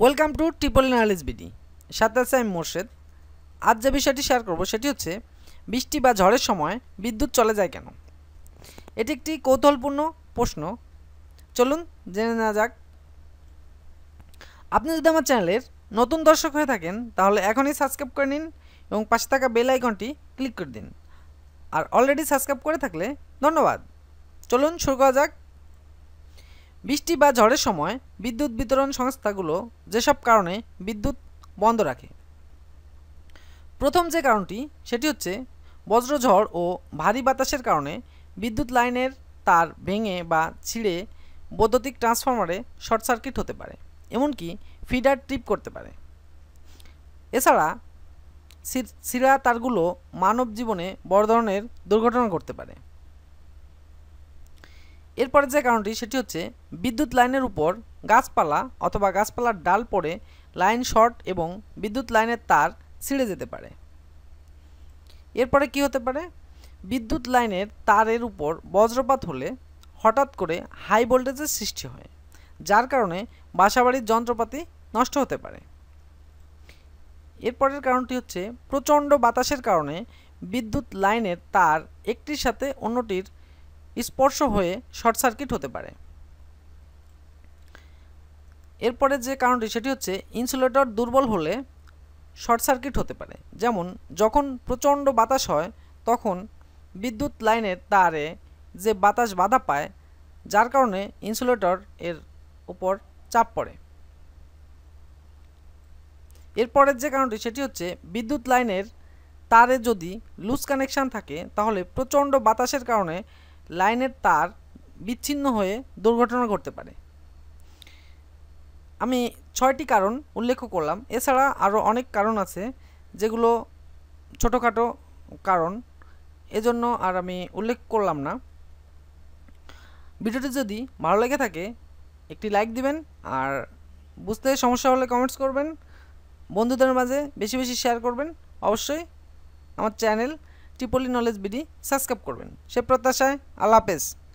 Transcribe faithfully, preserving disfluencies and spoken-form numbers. Welcome to triple knowledge BD साथ आछि आमि मोर्शेद। आज जे विषयटी शेयर करब सेटी हच्छे बिस्टी बा झड़ेर समय विद्युत चले जाए केन। एटी एकटी कौतूहलपूर्ण प्रश्न। चलुन जेने नेওয়া যাক। আপনি যদি আমার চ্যানেলের নতুন দর্শক হয়ে থাকেন তাহলে এখনই সাবস্ক্রাইব করে নিন এবং পাশে থাকা বেল আইকনটি ক্লিক করে দিন। আর অলরেডি সাবস্ক্রাইব করে থাকলে ধন্যবাদ। চলুন শুরু করা যাক। বৃষ্টি বা ঝড়ের সময় বিদ্যুৎ বিতরণ সংস্থাগুলো যেসব কারণে বিদ্যুৎ বন্ধ রাখে। প্রথম যে কারণটি সেটি হচ্ছে বজ্রঝড় ও ভারী বাতাসের কারণে বিদ্যুৎ লাইনের তার ভেঙে বা ছিঁড়ে বৈদ্যুতিক ট্রান্সফরমারে শর্ট সার্কিট হতে পারে, এমনকি ফিডার ট্রিপ করতে পারে। এছাড়া ছিঁড়া তারগুলো মানব জীবনে বড় ধরনের দুর্ঘটনা করতে পারে। এরপরে যে কারণটি সেটি হচ্ছে বিদ্যুৎ লাইনের উপর গাছপালা অথবা গাছপালার ডাল পড়ে লাইন শর্ট এবং বিদ্যুৎ লাইনের তার ছিঁড়ে যেতে পারে। এরপরে কি হতে পারে, বিদ্যুৎ লাইনের তারের উপর বজ্রপাত হলে হঠাৎ করে হাই ভোল্টেজের সৃষ্টি হয়, যার কারণে বাসাবাড়ির যন্ত্রপাতি নষ্ট হতে পারে। এরপরের কারণটি হচ্ছে প্রচণ্ড বাতাসের কারণে বিদ্যুৎ লাইনের তার একটির সাথে অন্যটির স্পর্শ হয়ে শর্ট সার্কিট হতে পারে। এরপরের যে কারণটি সেটি হচ্ছে ইনসুলেটর দুর্বল হলে শর্ট সার্কিট হতে পারে। যেমন যখন প্রচণ্ড বাতাস হয় তখন বিদ্যুৎ লাইনের তারে যে বাতাস বাধা পায়, যার কারণে ইনসুলেটর এর উপর চাপ পড়ে। এরপরের যে কারণটি সেটি হচ্ছে বিদ্যুৎ লাইনের তারে যদি লুজ কানেকশান থাকে তাহলে প্রচণ্ড বাতাসের কারণে লাইনের তার বিচ্ছিন্ন হয়ে দুর্ঘটনা ঘটতে পারে। আমি ছয়টি কারণ উল্লেখ করলাম, এছাড়া আরও অনেক কারণ আছে যেগুলো ছোটোখাটো কারণ, এজন্য আর আমি উল্লেখ করলাম না। ভিডিওটি যদি ভালো লেগে থাকে একটি লাইক দিবেন, আর বুঝতে সমস্যা হলে কমেন্টস করবেন, বন্ধুদের মাঝে বেশি বেশি শেয়ার করবেন, অবশ্যই আমার channel triple E knowledge BD subscribe করবেন। সে প্রত্যাশায় আল্লাহ হাফেজ।